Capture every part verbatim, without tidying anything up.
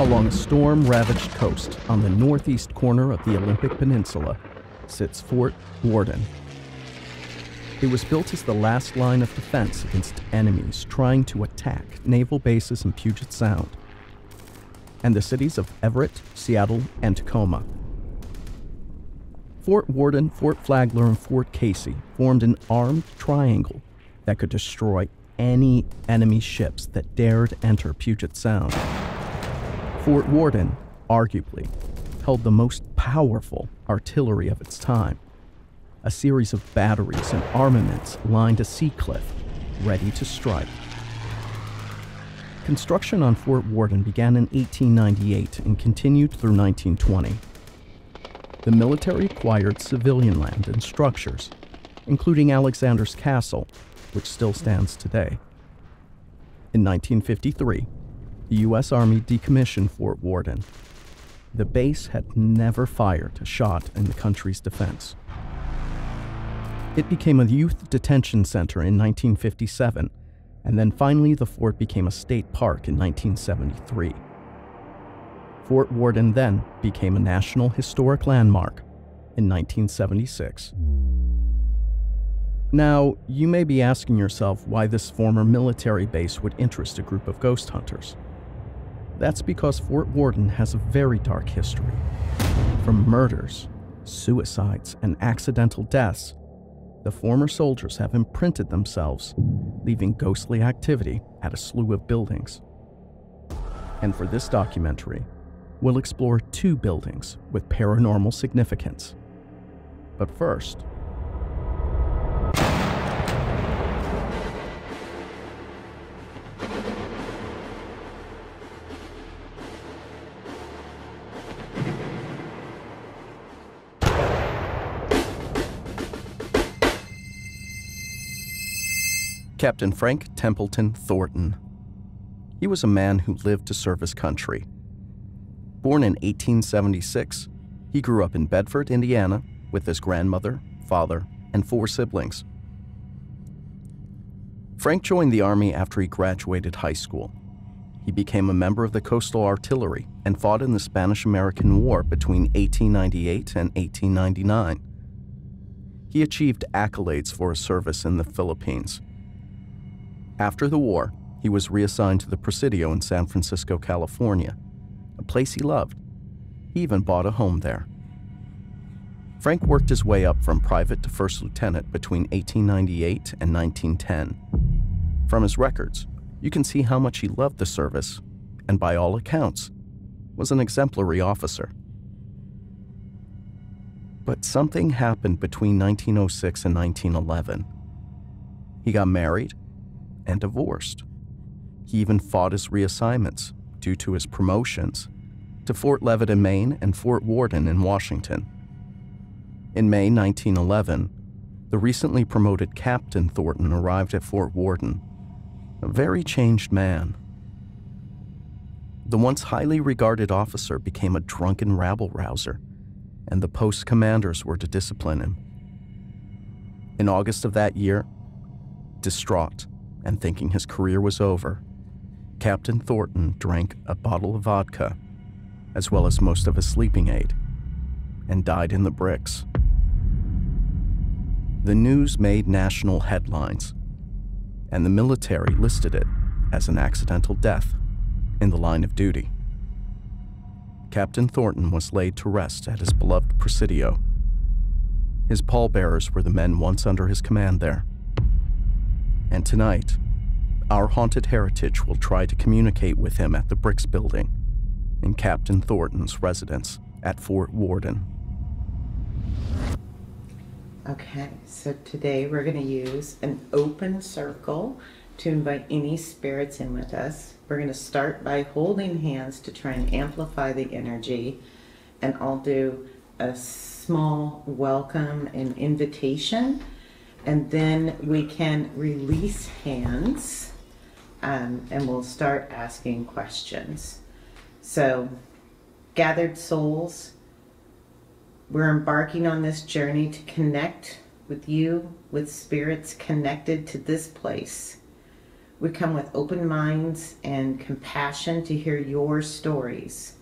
Along a storm-ravaged coast on the northeast corner of the Olympic Peninsula sits Fort Worden. It was built as the last line of defense against enemies trying to attack naval bases in Puget Sound and the cities of Everett, Seattle, and Tacoma. Fort Worden, Fort Flagler, and Fort Casey formed an armed triangle that could destroy any enemy ships that dared enter Puget Sound. Fort Worden, arguably, held the most powerful artillery of its time, a series of batteries and armaments lined a sea cliff, ready to strike. Construction on Fort Worden began in eighteen ninety-eight and continued through nineteen twenty. The military acquired civilian land and structures, including Alexander's Castle, which still stands today. In nineteen fifty-three, the U S Army decommissioned Fort Worden. The base had never fired a shot in the country's defense. It became a youth detention center in nineteen fifty-seven, and then finally the fort became a state park in nineteen seventy-three. Fort Worden then became a National Historic Landmark in nineteen seventy-six. Now, you may be asking yourself why this former military base would interest a group of ghost hunters. That's because Fort Worden has a very dark history. From murders, suicides, and accidental deaths, the former soldiers have imprinted themselves, leaving ghostly activity at a slew of buildings. And for this documentary, we'll explore two buildings with paranormal significance. But first, Captain Frank Templeton Thornton. He was a man who lived to serve his country. Born in eighteen seventy-six, he grew up in Bedford, Indiana, with his grandmother, father, and four siblings. Frank joined the Army after he graduated high school. He became a member of the Coastal Artillery and fought in the Spanish-American War between eighteen ninety-eight and eighteen ninety-nine. He achieved accolades for his service in the Philippines. After the war, he was reassigned to the Presidio in San Francisco, California, a place he loved. He even bought a home there. Frank worked his way up from private to first lieutenant between eighteen ninety-eight and nineteen ten. From his records, you can see how much he loved the service, and by all accounts, was an exemplary officer. But something happened between nineteen oh six and nineteen eleven. He got married and divorced. He even fought his reassignments, due to his promotions, to Fort Levitt in Maine and Fort Worden in Washington. In May nineteen eleven, the recently promoted Captain Thornton arrived at Fort Worden, a very changed man. The once highly regarded officer became a drunken rabble-rouser, and the post commanders were to discipline him. In August of that year, distraught, and thinking his career was over, Captain Thornton drank a bottle of vodka, as well as most of his sleeping aid, and died in the bricks. The news made national headlines, and the military listed it as an accidental death in the line of duty. Captain Thornton was laid to rest at his beloved Presidio. His pallbearers were the men once under his command there. And tonight, our haunted heritage will try to communicate with him at the Bricks Building in Captain Thornton's residence at Fort Worden. Okay, so today we're going to use an open circle to invite any spirits in with us. We're going to start by holding hands to try and amplify the energy, and I'll do a small welcome and invitation. And then we can release hands, um, and we'll start asking questions. So, gathered souls, we're embarking on this journey to connect with you, with spirits connected to this place. We come with open minds and compassion to hear your stories.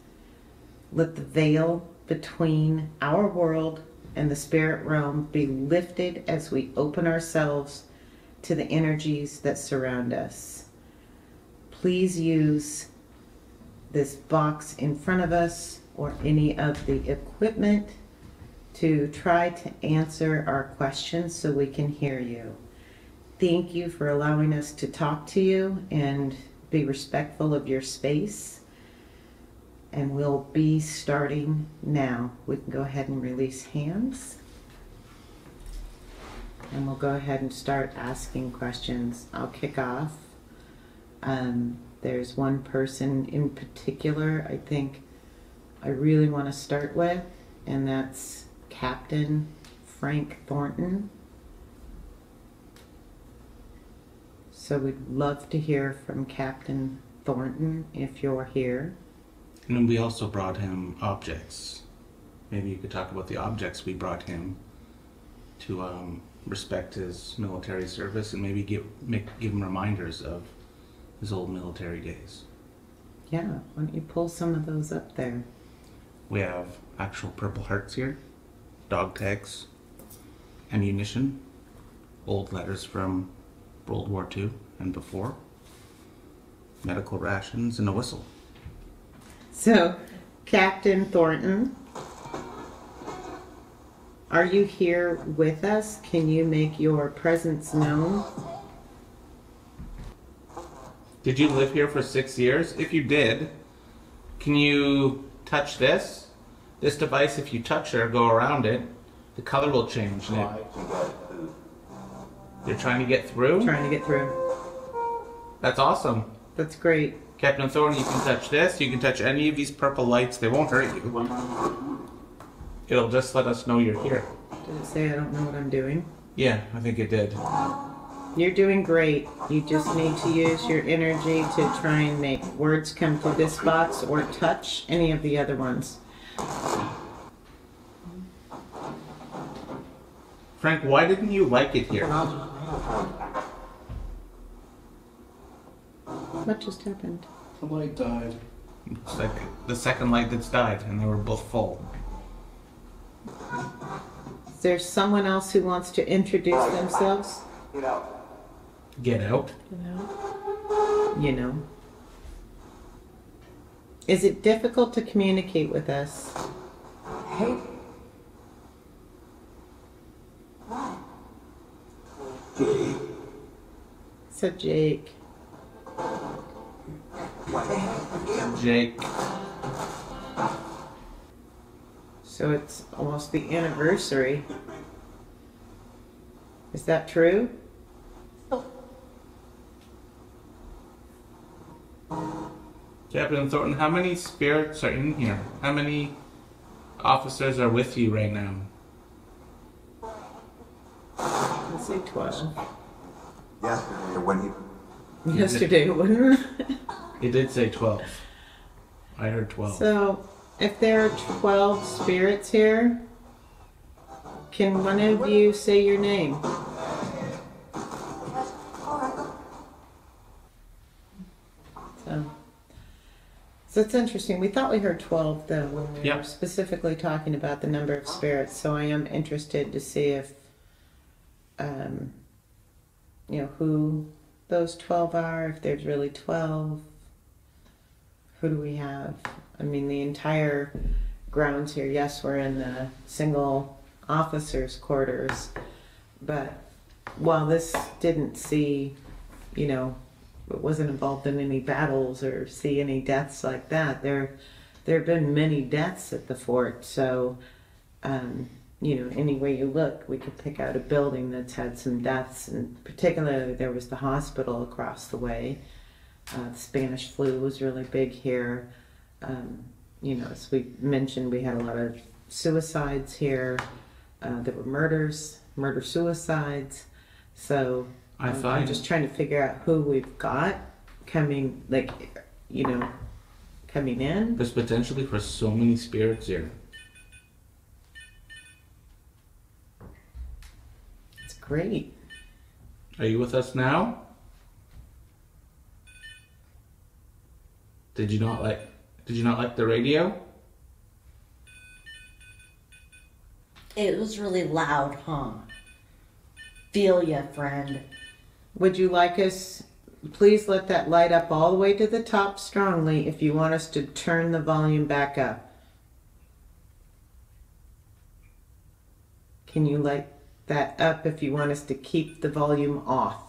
Let the veil between our world and the spirit realm be lifted as we open ourselves to the energies that surround us. Please use this box in front of us or any of the equipment to try to answer our questions so we can hear you. Thank you for allowing us to talk to you and be respectful of your space. And we'll be starting now. We can go ahead and release hands. And we'll go ahead and start asking questions. I'll kick off. Um, there's one person in particular I think I really want to start with, and that's Captain Frank Thornton. So we'd love to hear from Captain Thornton if you're here. And then we also brought him objects. Maybe you could talk about the objects we brought him to um, respect his military service, and maybe give, make, give him reminders of his old military days. Yeah, why don't you pull some of those up there? We have actual Purple Hearts here, dog tags, ammunition, old letters from World War Two and before, medical rations, and a whistle. So, Captain Thornton, are you here with us? Can you make your presence known? Did you live here for six years? If you did, can you touch this? This device, if you touch or go around it, the color will change now. You're trying to get through? Trying to get through. That's awesome. That's great. Captain Thornton, you can touch this. You can touch any of these purple lights. They won't hurt you. It'll just let us know you're here. Did it say I don't know what I'm doing? Yeah, I think it did. You're doing great. You just need to use your energy to try and make words come through this box or touch any of the other ones. Frank, why didn't you like it here? What just happened? The light died. Second, the second light that's died, and they were both full. Is there someone else who wants to introduce themselves? Get out. Get out. You know. Is it difficult to communicate with us? Hey. So Jake. Jake. So it's almost the anniversary. Is that true? Oh. Captain Thornton, how many spirits are in here? How many officers are with you right now? Let's say twelve. Yesterday, when he Yesterday, wasn't it? It did say twelve. I heard twelve. So, if there are twelve spirits here, can one of you say your name? So, so it's interesting. We thought we heard twelve, though, when we yep. were specifically talking about the number of spirits. So I am interested to see if, um, you know, who those twelve are, if there's really twelve, who do we have? I mean, the entire grounds here, yes, we're in the single officers' quarters, but while this didn't see, you know, it wasn't involved in any battles or see any deaths like that, there there have been many deaths at the fort, so, um, you know, any way you look, we could pick out a building that's had some deaths, and particularly there was the hospital across the way. Uh, the Spanish flu was really big here. Um, you know, as we mentioned, we had a lot of suicides here. Uh, there were murders, murder-suicides. So I um, I'm just trying to figure out who we've got coming, like, you know, coming in. There's potentially for so many spirits here. Great. Are you with us now? Did you not like, did you not like the radio? It was really loud, huh? Feel ya, friend. Would you like us, please let that light up all the way to the top strongly if you want us to turn the volume back up. Can you light that up if you want us to keep the volume off?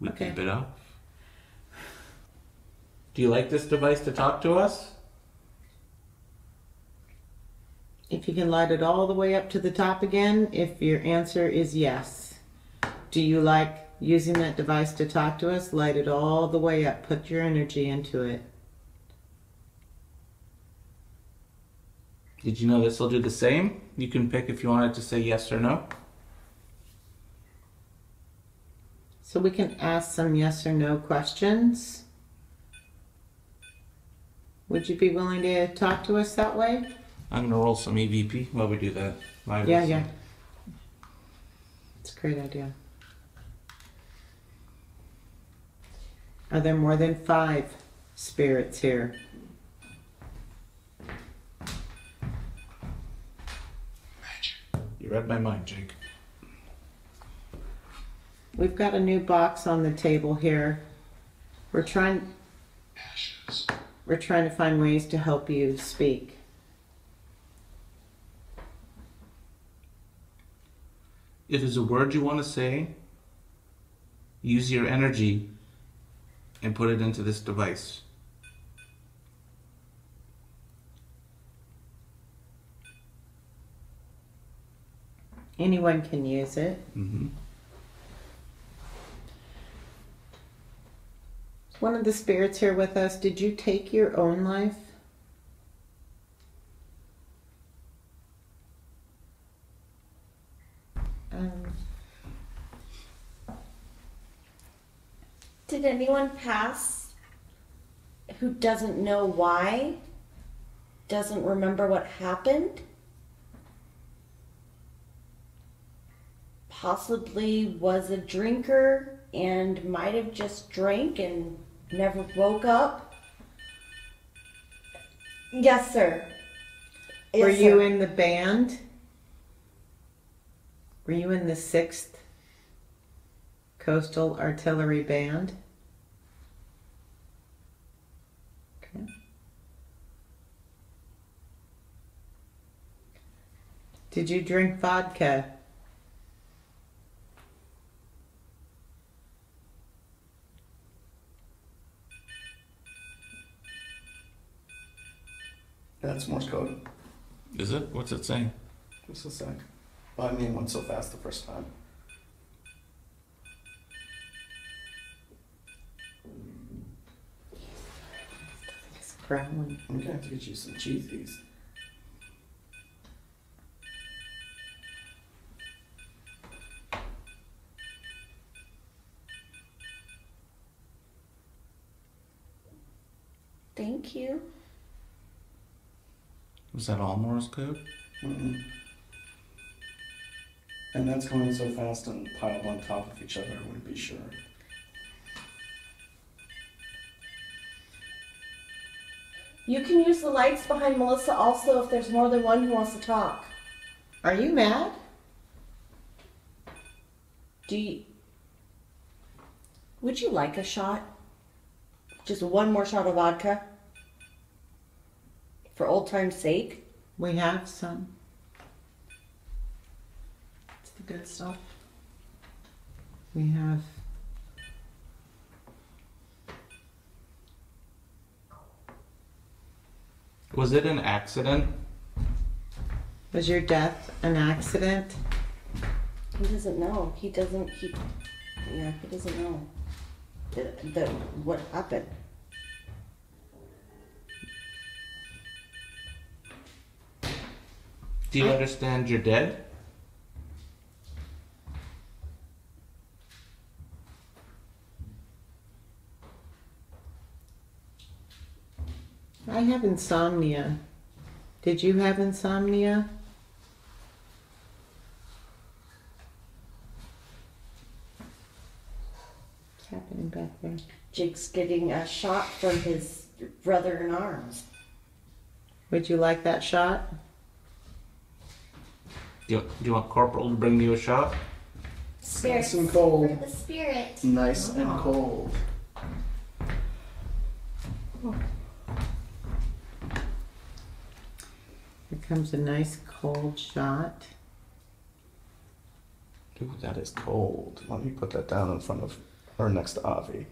We okay. Keep it off. Do you like this device to talk to us? If you can light it all the way up to the top again, if your answer is yes. Do you like using that device to talk to us? Light it all the way up. Put your energy into it. Did you know this will do the same? You can pick if you wanted to say yes or no. So we can ask some yes or no questions. Would you be willing to talk to us that way? I'm gonna roll some E V P while we do that. Live yeah, yeah. It's a great idea. Are there more than five spirits here? Magic. You read my mind, Jake. We've got a new box on the table here. We're trying Ashes. We're trying to find ways to help you speak. If there's a word you want to say, use your energy and put it into this device. Anyone can use it. Mm-hmm. One of the spirits here with us, did you take your own life? Um, did anyone pass who doesn't know why, doesn't remember what happened? Possibly was a drinker and might have just drank and never woke up? Yes, sir. Yes, Were you sir. in the band? Were you in the sixth Coastal Artillery Band? Okay. Did you drink vodka? That's Morse code. Is it? What's it saying? What's it saying? Well, I mean, went so fast the first time. It's growling. I'm gonna have to get you some cheesies. Thank you. Was that all Morse code? Mm-mm. And that's going so fast and piled on top of each other, I wouldn't be sure. You can use the lights behind Melissa also if there's more than one who wants to talk. Are you mad? Do you... Would you like a shot? Just one more shot of vodka? For old time's sake? We have some. It's the good stuff. We have. Was it an accident? Was your death an accident? He doesn't know. He doesn't, he, yeah, he doesn't know that, that what happened. Do you understand you're dead? I have insomnia. Did you have insomnia? happening back there? Jake's getting a shot from his brother in arms. Would you like that shot? Do you, do you want Corporal to bring you a shot? Spirit. Nice and cold. For the spirit. Nice oh. and cold. Oh. Here comes a nice cold shot. Ooh, that is cold. Why don't you put that down in front of, or next to Avi.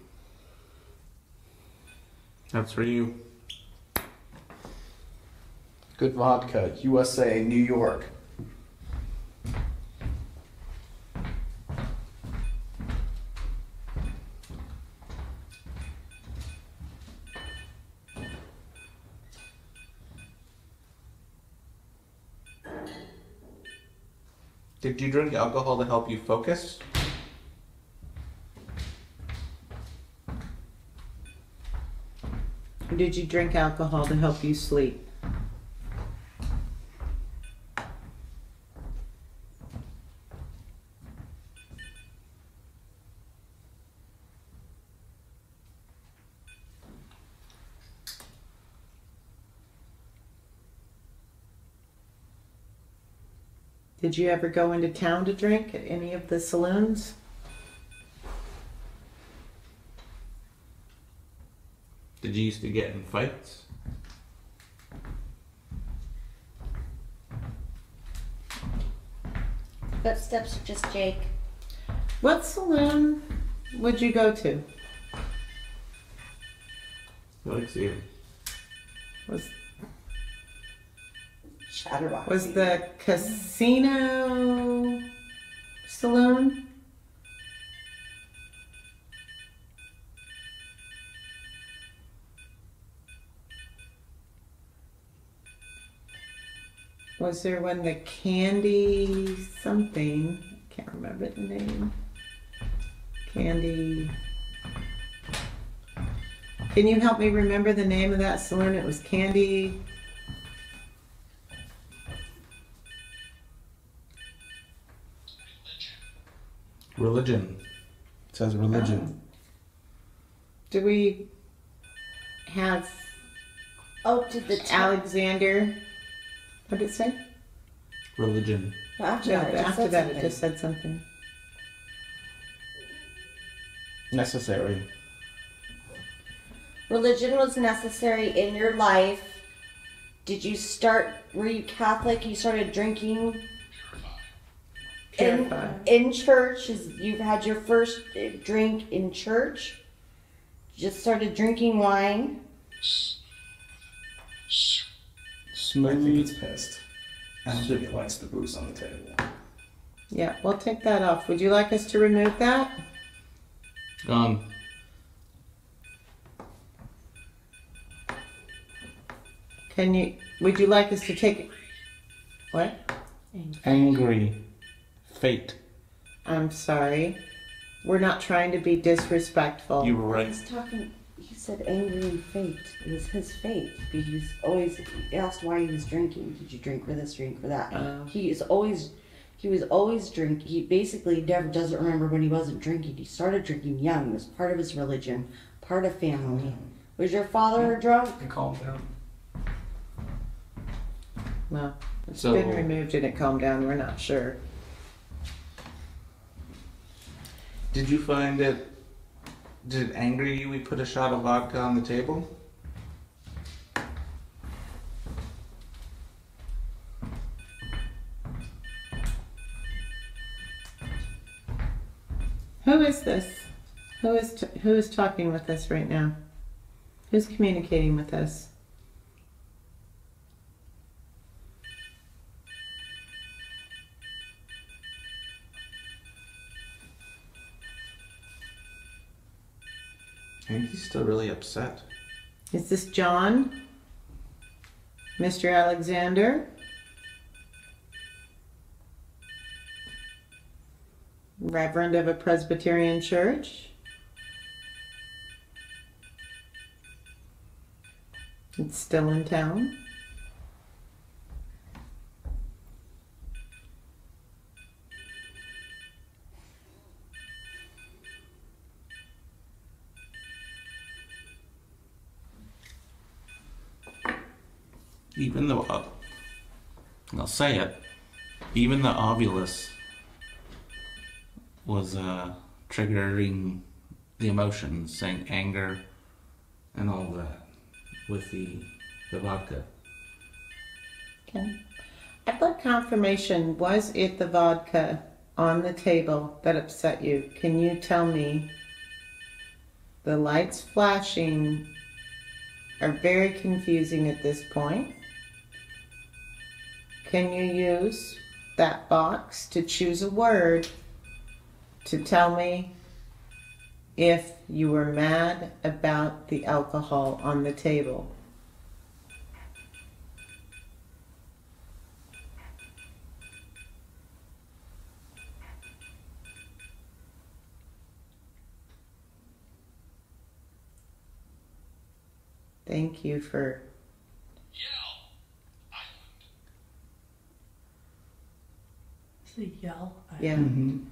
That's for you. Good vodka, U S A, New York. Did you drink alcohol to help you focus? Did you drink alcohol to help you sleep? Did you ever go into town to drink at any of the saloons? Did you used to get in fights? Footsteps are just Jake. What saloon would you go to? Alexander. Was Shatterbox. Was the casino saloon? Was there one, the Candy something? Can't remember the name. Candy. Can you help me remember the name of that saloon? It was Candy. Religion. It says religion. Um, do we have oh to the Alexander? What did it say? Religion. Well, after no, that, it after that it just said something. Necessary. Religion was necessary in your life. Did you start? Were you Catholic? You started drinking. In, in church, is you've had your first drink in church. Just started drinking wine. Smooth. I think it's pissed. And she lights the booze on the table. Yeah, we'll take that off. Would you like us to remove that? Gone. Can you? Would you like us to take it? What? Angry. Fate. I'm sorry. We're not trying to be disrespectful. You were right. He's talking, he said angry fate. It was his fate. He was always he asked why he was drinking. Did you drink for this, drink for that? Uh, he is always, he was always drink. He basically never doesn't remember when he wasn't drinking. He started drinking young. It was part of his religion, part of family. Was your father yeah. drunk? It calmed down. No. It's so, been removed and it calmed down. We're not sure. Did you find it, did it anger you we put a shot of vodka on the table? Who is this? Who is, t who is talking with us right now? Who's communicating with us? I think he's still really upset. Is this John? Mister Alexander? Reverend of a Presbyterian church? It's still in town. even the, uh, and I'll say it, even the Ovulus was uh, triggering the emotions, saying anger and all that with the, the vodka. Okay. I'd like confirmation, was it the vodka on the table that upset you? Can you tell me? The lights flashing are very confusing at this point. Can you use that box to choose a word to tell me if you were mad about the alcohol on the table? Thank you for... Yell Island. Is it Yell Island? Yeah. Mm-hmm.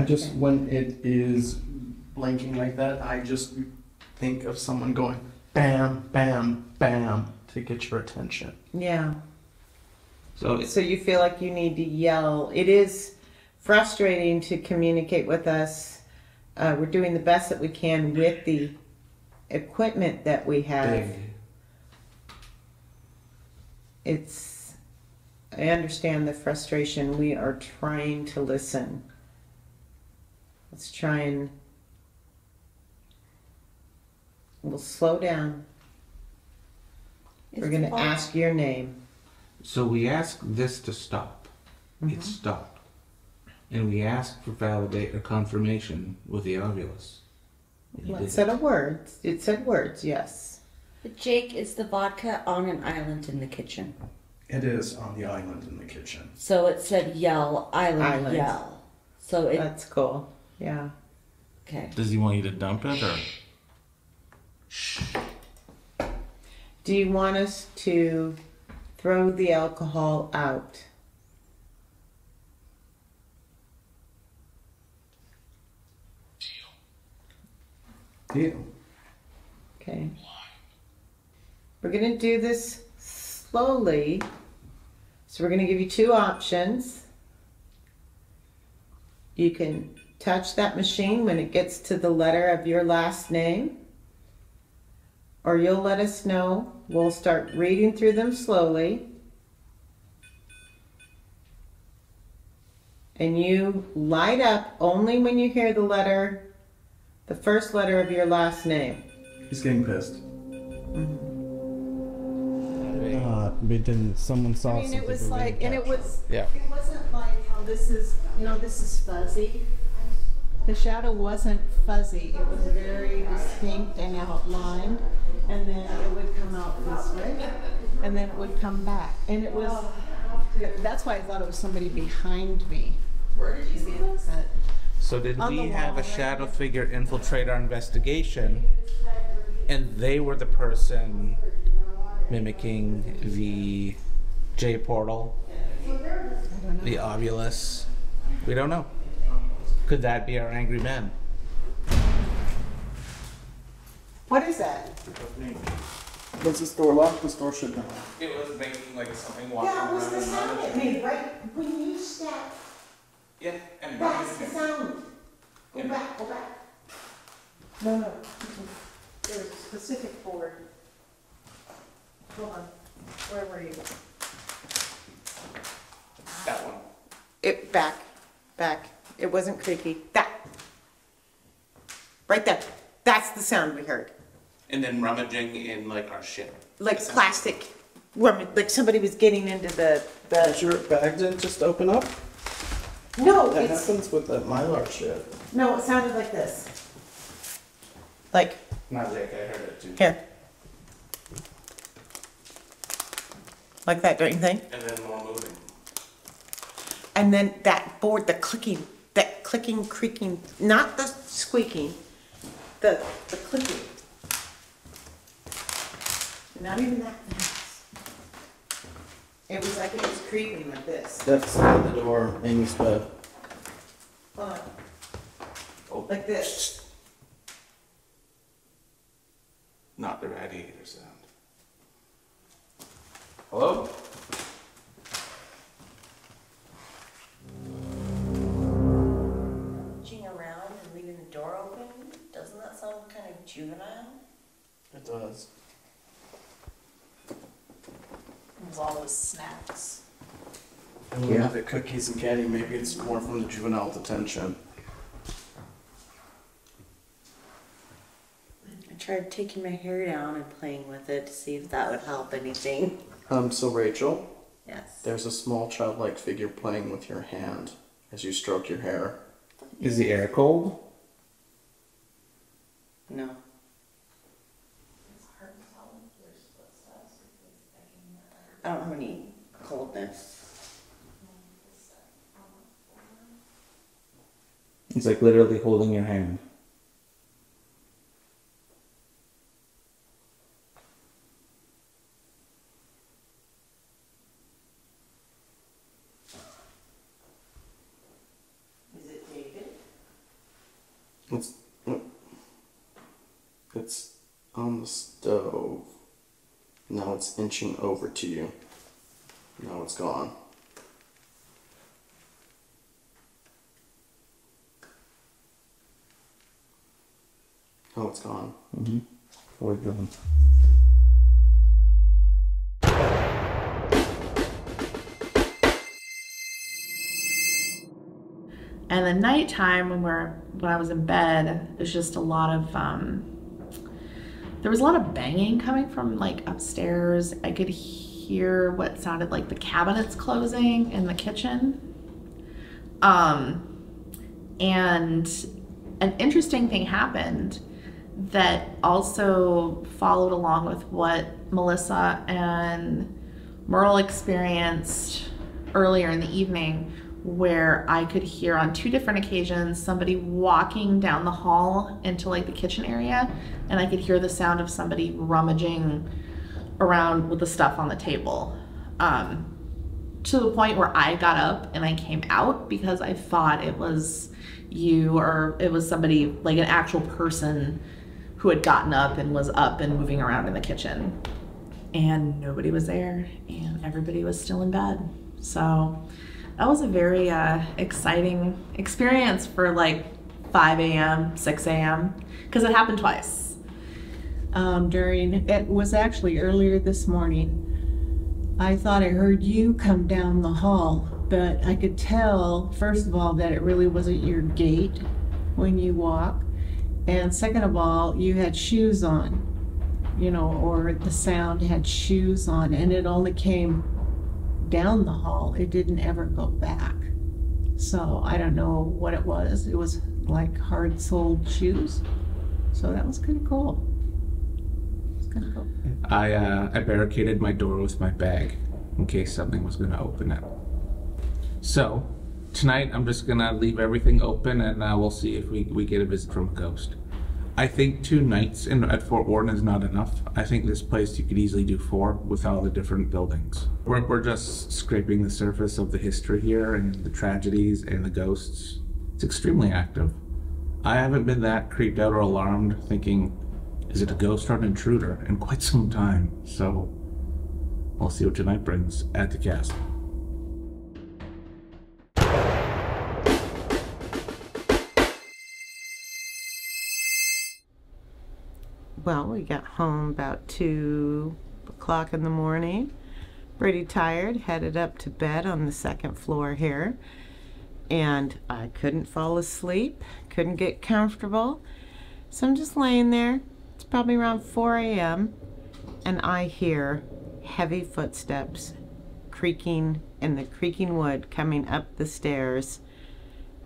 I just, okay. When it is blanking like that, I just think of someone going, bam, bam, bam, to get your attention. Yeah. So, so you feel like you need to yell. It is frustrating to communicate with us. Uh, we're doing the best that we can with the equipment that we have. Big. It's, I understand the frustration. We are trying to listen. Let's try and, we'll slow down. It's We're going to ask your name. So we ask this to stop. Mm-hmm. It stopped. And we ask for validate or confirmation with the Ovulus. Well, it said a word. It said words, yes. But Jake, is the vodka on an island in the kitchen? It is on the island in the kitchen. So it said yell, island, island. Yell. So it... That's cool. Yeah. Okay. Does he want you to dump it or? Do you want us to throw the alcohol out? Deal. Okay. We're going to do this slowly. So we're going to give you two options. You can touch that machine when it gets to the letter of your last name, or you'll let us know. We'll start reading through them slowly. And you light up only when you hear the letter, the first letter of your last name. He's getting pissed. Mm-hmm. Uh, but then someone saw something. I mean, it was like, and it was, yeah. It wasn't like how this is, you know, this is fuzzy. The shadow wasn't fuzzy. It was very distinct and outlined. And then it would come out this way. And then it would come back. And it was, that's why I thought it was somebody behind me. Where did you see this? Uh, So did we have a shadow figure infiltrate our investigation, and they were the person mimicking the J Portal, the Ovulus? We don't know. Could that be our angry man? What is that? Was this door locked? This door should be locked. It was making like something walking around. That was the sound it made, right? When you stepped. Yeah, and that's the sound. Go and back, go back. No, no. There's a specific board. Hold on. Where were you? That one. It back, back. It wasn't creaky. That. Right there. That's the sound we heard. And then rummaging in like our shit. Like that's plastic. Like somebody was getting into the the. Did your bag didn't just open up? No, that it's, happens with the Mylar shit. No, it sounded like this. Like. Not like I heard it too. Here. Like that, don't you think? And then more moving. And then that board, the clicking, that clicking, creaking, not the squeaking, the the clicking. Not even that fast. It was like it was creeping like this. That's the door, Amy's bed. Hold on. Oh. Like this. Not the radiator sound. Hello? Reaching around and leaving the door open, doesn't that sound kind of juvenile? It does. There's all those snacks. And yeah, the cookies and candy, maybe it's more from the juvenile detention. I tried taking my hair down and playing with it to see if that would help anything. Um, so Rachel? Yes? There's a small childlike figure playing with your hand as you stroke your hair. Is the air cold? No. I don't have any coldness. It's like literally holding your hand. Is it David? It's... It's on the stove. Now it's inching over to you. Now it's gone. Oh, it's gone. Mm-hmm. We're gone. And the nighttime when we're when I was in bed, there's just a lot of um, there was a lot of banging coming from like upstairs. I could hear what sounded like the cabinets closing in the kitchen. Um, and an interesting thing happened that also followed along with what Melissa and Merle experienced earlier in the evening, where I could hear on two different occasions somebody walking down the hall into like the kitchen area, and I could hear the sound of somebody rummaging around with the stuff on the table, um, to the point where I got up and I came out because I thought it was you, or it was somebody, like an actual person who had gotten up and was up and moving around in the kitchen, and nobody was there and everybody was still in bed. So that was a very uh, exciting experience for like five A M, six A M, because it happened twice. Um, during, it was actually earlier this morning. I thought I heard you come down the hall, but I could tell, first of all, that it really wasn't your gait when you walk. And second of all, you had shoes on, you know, or the sound had shoes on, and it only came down the hall. It didn't ever go back. So I don't know what it was. It was like hard-soled shoes. So that was kind of cool. It was kind of cool. I, uh, I barricaded my door with my bag in case something was going to open it. So, tonight I'm just gonna leave everything open, and uh, we'll see if we, we get a visit from a ghost. I think two nights in, at Fort Worden is not enough. I think this place you could easily do four with all the different buildings. We're, we're just scraping the surface of the history here and the tragedies and the ghosts. It's extremely active. I haven't been that creeped out or alarmed thinking, is it a ghost or an intruder, in quite some time. So, we'll see what tonight brings at the castle. Well, we got home about two o'clock in the morning, pretty tired, headed up to bed on the second floor here, and I couldn't fall asleep, couldn't get comfortable, so I'm just laying there. It's probably around four A M and I hear heavy footsteps creaking in the creaking wood coming up the stairs,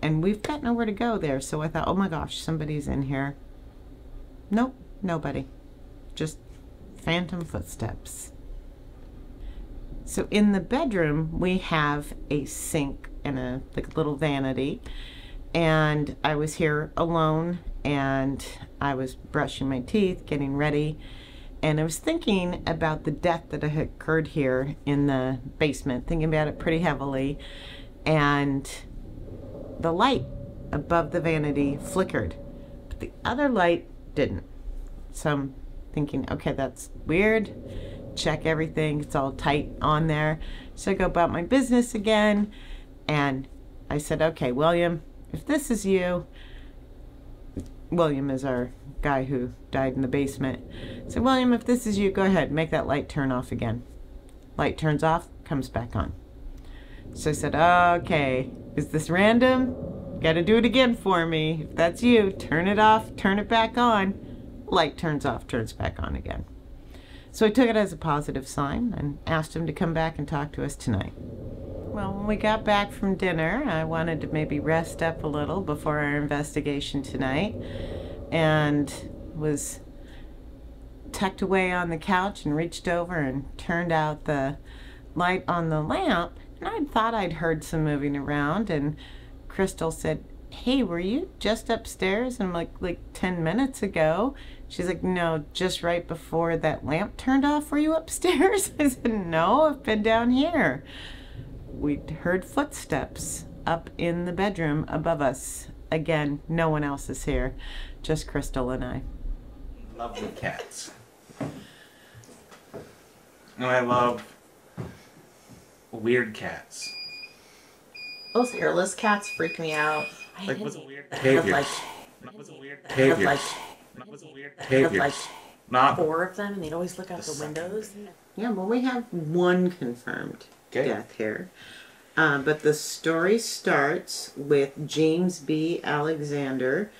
and we've got nowhere to go there, so I thought, oh my gosh, somebody's in here. Nope. Nobody, just phantom footsteps. So in the bedroom we have a sink and a like little vanity, and I was here alone and I was brushing my teeth, getting ready, and I was thinking about the death that had occurred here in the basement, thinking about it pretty heavily, and the light above the vanity flickered, but the other light didn't. So I'm thinking, okay, that's weird. check everything. It's all tight on there. So I go about my business again, and I said, okay, William, if this is you, William is our guy who died in the basement. I said, William, if this is you, go ahead, make that light turn off again. Light turns off, comes back on. So I said, okay, is this random? Gotta do it again for me. If that's you, turn it off, turn it back on. Light turns off, turns back on again. So I took it as a positive sign and asked him to come back and talk to us tonight. Well, when we got back from dinner, I wanted to maybe rest up a little before our investigation tonight, and was tucked away on the couch and reached over and turned out the light on the lamp, and I thought I'd heard some moving around, and Crystal said, hey, were you just upstairs? And I'm like, like ten minutes ago. She's like, no, just right before that lamp turned off, were you upstairs? I said, no, I've been down here. We'd heard footsteps up in the bedroom above us. Again, no one else is here, just Crystal and I. Lovely cats. No, I love weird cats. Those hairless cats freak me out. I like, was a weird behavior. Like, was a weird behavior. Like, was a weird behavior. Like, not four of them, and they'd always look out the, the windows. Yeah, well, we have one confirmed okay. death here. Um, but the story starts with James B. Alexander.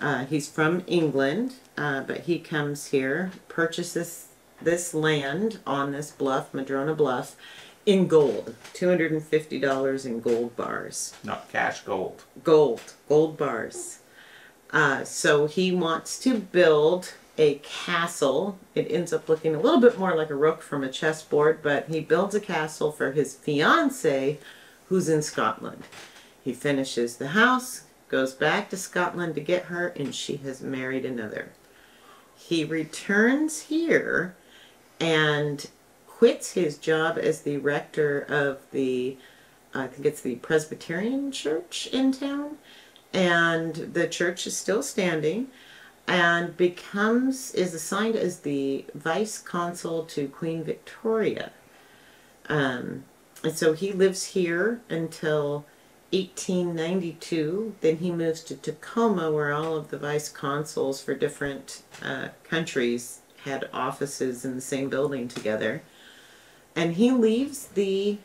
Uh, he's from England, uh, but he comes here, purchases this land on this bluff, Madrona Bluff, in gold, two hundred fifty dollars in gold bars. Not cash, gold. Gold, gold bars. Uh, so he wants to build a castle. It ends up looking a little bit more like a rook from a chessboard, but he builds a castle for his fiancée, who's in Scotland. He finishes the house, goes back to Scotland to get her, and she has married another. He returns here and quits his job as the rector of the, I think it's the Presbyterian Church in town, and the church is still standing, and becomes, is assigned as the vice consul to Queen Victoria. Um, and so he lives here until eighteen ninety-two, then he moves to Tacoma, where all of the vice consuls for different uh, countries had offices in the same building together. And he leaves the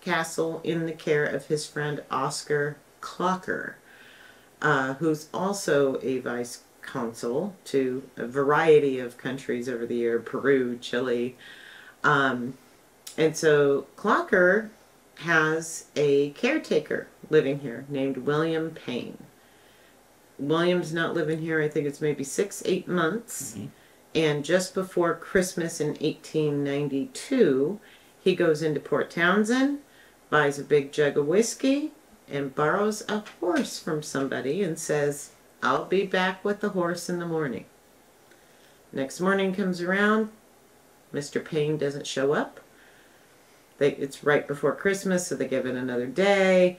castle in the care of his friend Oscar Clocker, uh, who's also a vice consul to a variety of countries over the year, Peru, Chile. Um, and so Clocker has a caretaker living here named William Payne. William's not living here, I think it's maybe six, eight months. Mm-hmm. And just before Christmas in eighteen ninety-two, he goes into Port Townsend, buys a big jug of whiskey, and borrows a horse from somebody and says, I'll be back with the horse in the morning. Next morning comes around, Mister Payne doesn't show up. They, it's right before Christmas, so they give it another day.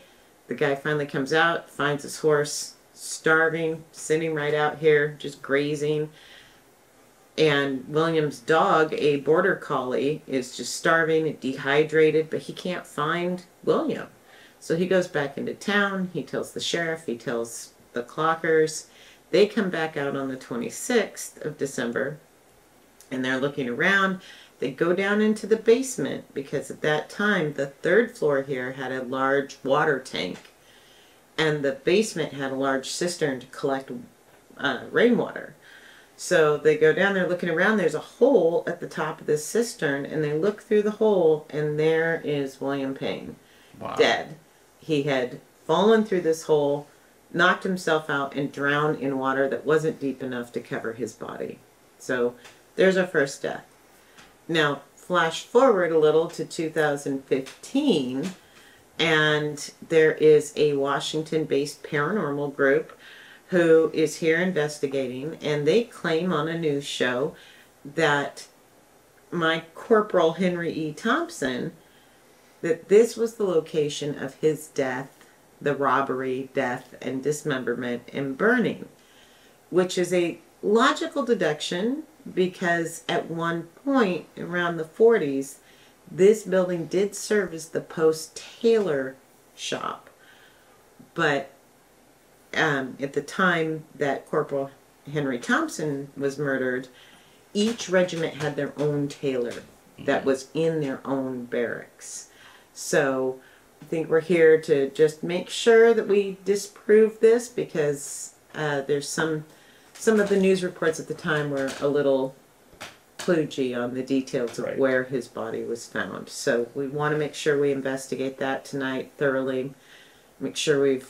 The guy finally comes out, finds his horse starving, sitting right out here, just grazing. And William's dog, a border collie, is just starving and dehydrated, but he can't find William. So he goes back into town, he tells the sheriff, he tells the Clockers. They come back out on the twenty-sixth of December, and they're looking around. They go down into the basement, because at that time, the third floor here had a large water tank, and the basement had a large cistern to collect uh, rainwater. So they go down there looking around, there's a hole at the top of this cistern, and they look through the hole, and there is William Payne, wow. dead. He had fallen through this hole, knocked himself out, and drowned in water that wasn't deep enough to cover his body. So there's our first death. Now, flash forward a little to two thousand fifteen, and there is a Washington-based paranormal group who is here investigating, and they claim on a news show that my Corporal Henry E. Thompson, that this was the location of his death, the robbery, death, and dismemberment and burning, which is a logical deduction because at one point around the forties, this building did serve as the post tailor shop. But um, at the time that Corporal Henry Thompson was murdered, each regiment had their own tailor that was in their own barracks. So I think we're here to just make sure that we disprove this, because uh, there's some some of the news reports at the time were a little kludgy on the details of right. where his body was found. So we want to make sure we investigate that tonight thoroughly, make sure we've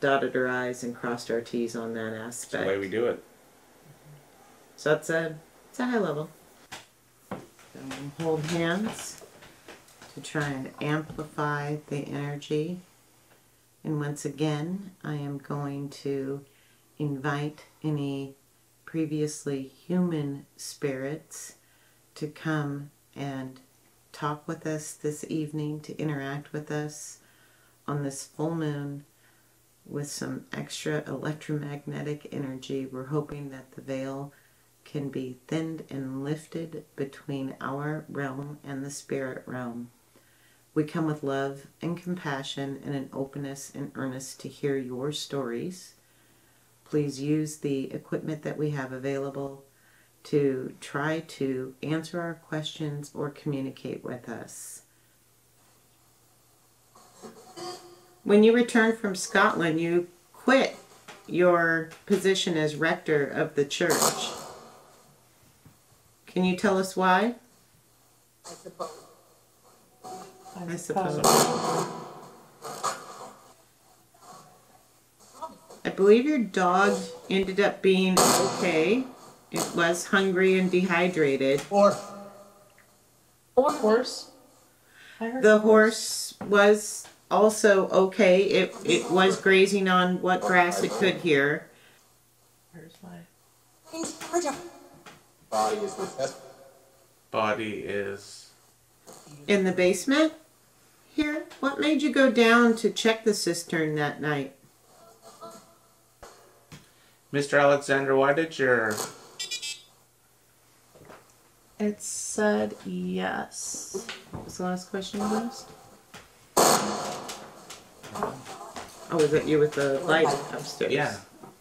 dotted our I's and crossed our T's on that aspect. That's the way we do it. So that's a, it's a high level. So we'll hold hands to try and amplify the energy. And once again, I am going to invite any previously human spirits to come and talk with us this evening, to interact with us on this full moon with some extra electromagnetic energy. We're hoping that the veil can be thinned and lifted between our realm and the spirit realm. We come with love and compassion and an openness and earnestness to hear your stories. Please use the equipment that we have available to try to answer our questions or communicate with us. When you returned from Scotland, you quit your position as rector of the church. Can you tell us why? I suppose. I suppose. I believe your dog ended up being okay. It was hungry and dehydrated. Or, or horse. I heard the horse was also okay. It, it was grazing on what grass it could here. Where's my... Body is the test. Body is... in the basement? Here? What made you go down to check the cistern that night? Mister Alexander, why did your... It said yes. What was the last question you asked? Oh, was it you with the light upstairs? Yeah.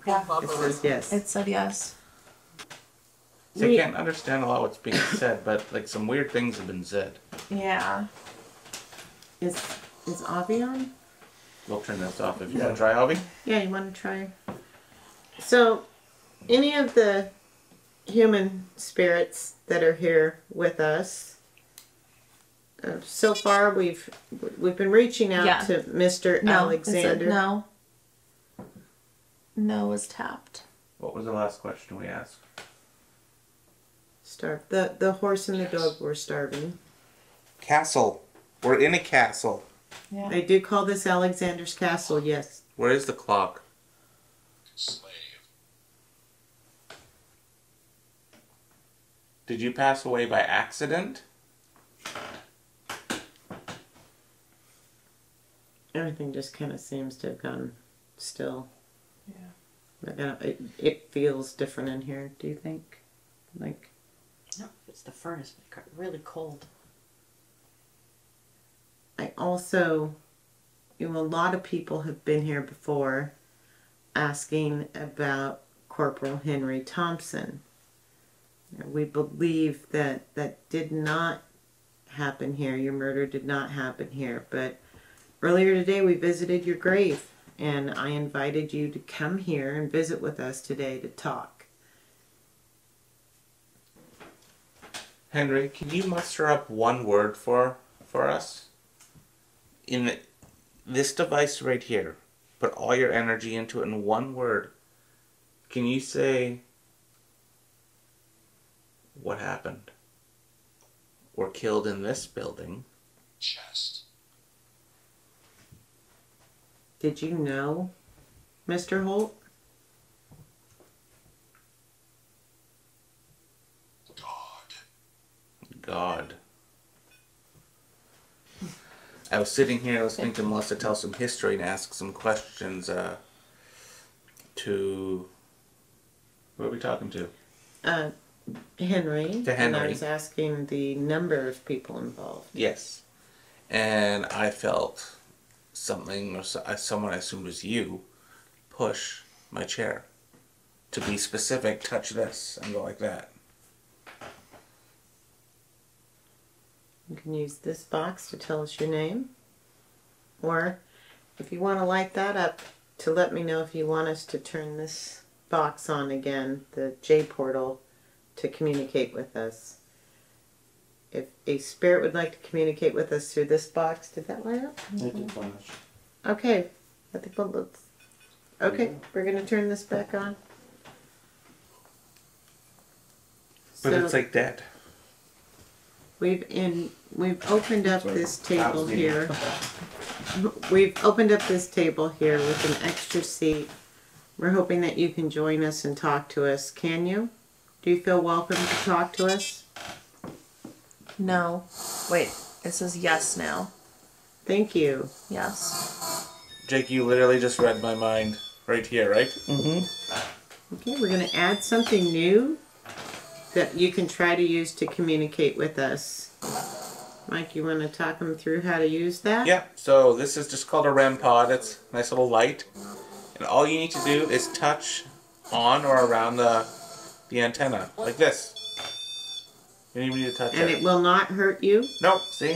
Yeah. It says yes. It said yes. So I can't understand a lot of what's being said, but like some weird things have been said. Yeah. Is is Avi on? We'll turn this off if you yeah. want to try, Avi. Yeah, you want to try. So, any of the human spirits that are here with us, uh, so far we've we've been reaching out yeah. to Mister No, Alexander. Is it no. No was tapped. What was the last question we asked? Starve. The, the horse and the dog were starving. Castle. We're in a castle. Yeah. They do call this Alexander's Castle, yes. Where is the clock? Slave. Did you pass away by accident? Everything just kind of seems to have gone still. Yeah. It, it feels different in here, do you think? Like... No, it's the furnace, but it got really cold. I also, you know, a lot of people have been here before asking about Corporal Henry Thompson. We believe that that did not happen here. Your murder did not happen here. But earlier today we visited your grave, and I invited you to come here and visit with us today to talk. Henry, can you muster up one word for for us? In this device right here, put all your energy into it in one word. Can you say what happened? We're killed in this building. Chest. Did you know, Mister Holt? God. I was sitting here listening to Melissa tell some history and ask some questions uh, to... Who are we talking to? Uh, Henry. To Henry. And I was asking the number of people involved. Yes. And I felt something, or someone I assumed was you, push my chair. To be specific, touch this and go like that. You can use this box to tell us your name. Or, if you want to light that up, to let me know if you want us to turn this box on again, the J Portal, to communicate with us. If a spirit would like to communicate with us through this box, did that light up? It did flash. Okay. I think we'll look. Okay, we're going to turn this back on. But so it's like that. We've in we've opened up Sorry. this table here. We've opened up this table here with an extra seat. We're hoping that you can join us and talk to us. Can you? Do you feel welcome to talk to us? No. Wait, it says yes now. Thank you. Yes. Jake, you literally just read my mind right here, right? Mm-hmm. Okay, we're going to add something new that you can try to use to communicate with us. Mike, you want to talk them through how to use that? Yeah, so this is just called a R E M pod. It's a nice little light. And all you need to do is touch on or around the, the antenna, like this. You don't even need to touch it. And it will not hurt you? Nope, see?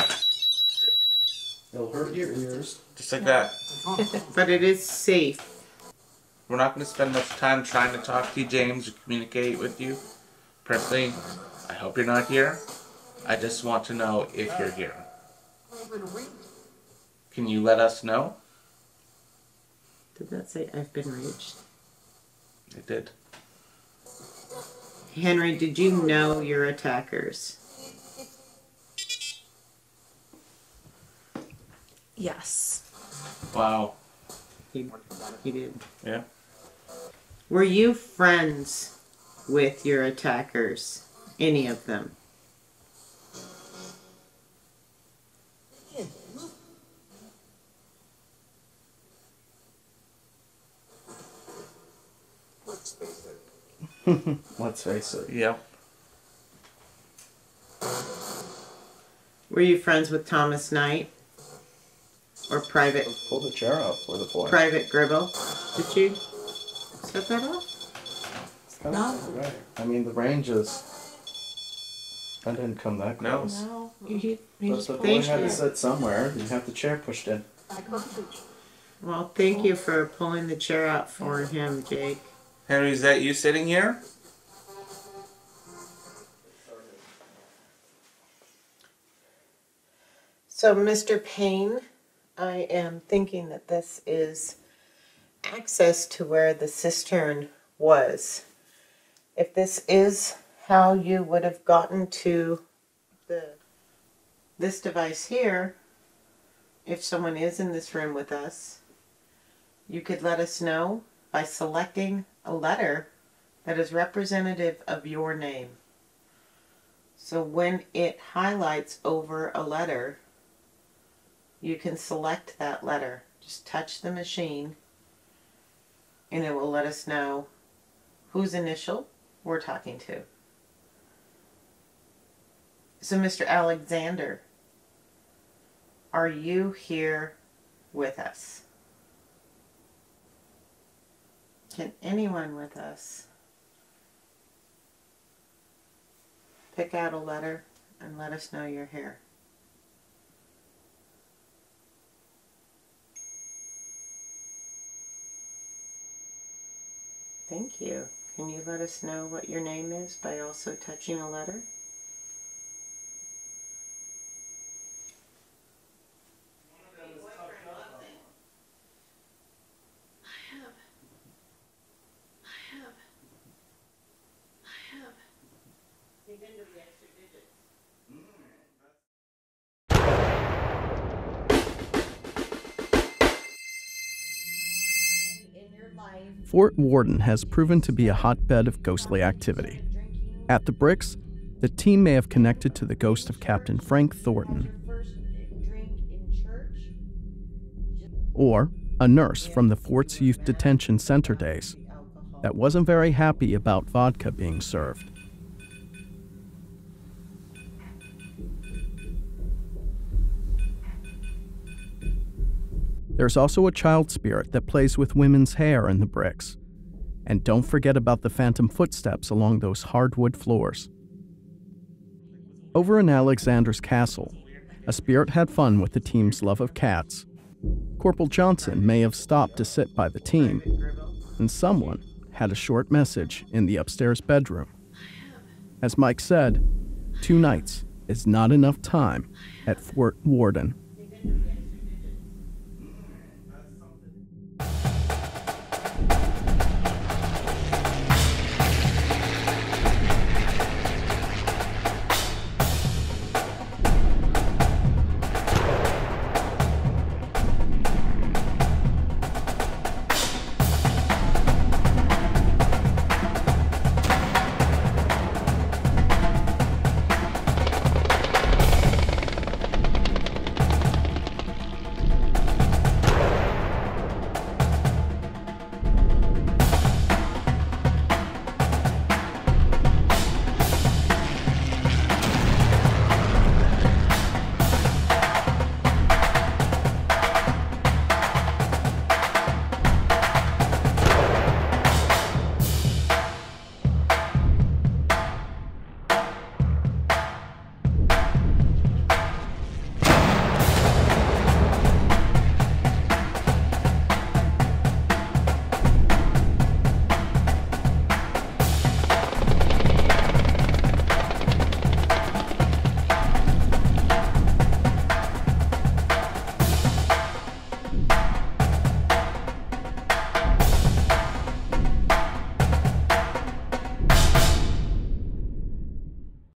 It'll hurt your ears. Just like that. But it is safe. We're not going to spend much time trying to talk to you, James, or communicate with you. Presley, I hope you're not here. I just want to know if you're here. Can you let us know? Did that say I've been reached? It did. Henry, did you know your attackers? Yes. Wow. He, he did. Yeah. Were you friends with your attackers? Any of them? Let's face it. Yep. Were you friends with Thomas Knight? Or Private... Pull the chair up for the boy. Private Gribble? Did you set that off? No. Right. I mean, the range is... I didn't come that close. No. no. He, he but the boy had to sit somewhere and have the chair pushed in. Well, thank you for pulling the chair out for him, Jake. Henry, is that you sitting here? So, Mister Payne, I am thinking that this is access to where the cistern was. If this is how you would have gotten to the this device here, if someone is in this room with us, you could let us know by selecting a letter that is representative of your name. So when it highlights over a letter, you can select that letter. Just touch the machine and it will let us know whose initial we're talking to. So Mister Alexander, are you here with us? Can anyone with us pick out a letter and let us know you're here? Thank you. Can you let us know what your name is by also touching a letter? Fort Worden has proven to be a hotbed of ghostly activity. At the Bricks, the team may have connected to the ghost of Captain Frank Thornton, or a nurse from the fort's youth detention center days that wasn't very happy about vodka being served. There's also a child spirit that plays with women's hair in the bricks. And don't forget about the phantom footsteps along those hardwood floors. Over in Alexander's Castle, a spirit had fun with the team's love of cats. Corporal Johnson may have stopped to sit by the team, and someone had a short message in the upstairs bedroom. As Mike said, two nights is not enough time at Fort Worden.